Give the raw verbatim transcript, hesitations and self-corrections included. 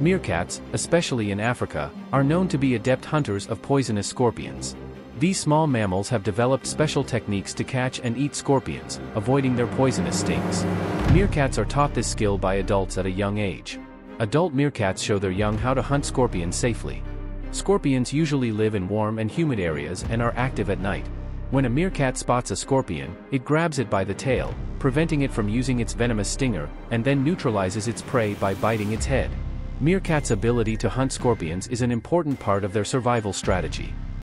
Meerkats, especially in Africa, are known to be adept hunters of poisonous scorpions. These small mammals have developed special techniques to catch and eat scorpions, avoiding their poisonous stings. Meerkats are taught this skill by adults at a young age. Adult meerkats show their young how to hunt scorpions safely. Scorpions usually live in warm and humid areas and are active at night. When a meerkat spots a scorpion, it grabs it by the tail, preventing it from using its venomous stinger, and then neutralizes its prey by biting its head. Meerkats' ability to hunt scorpions is an important part of their survival strategy.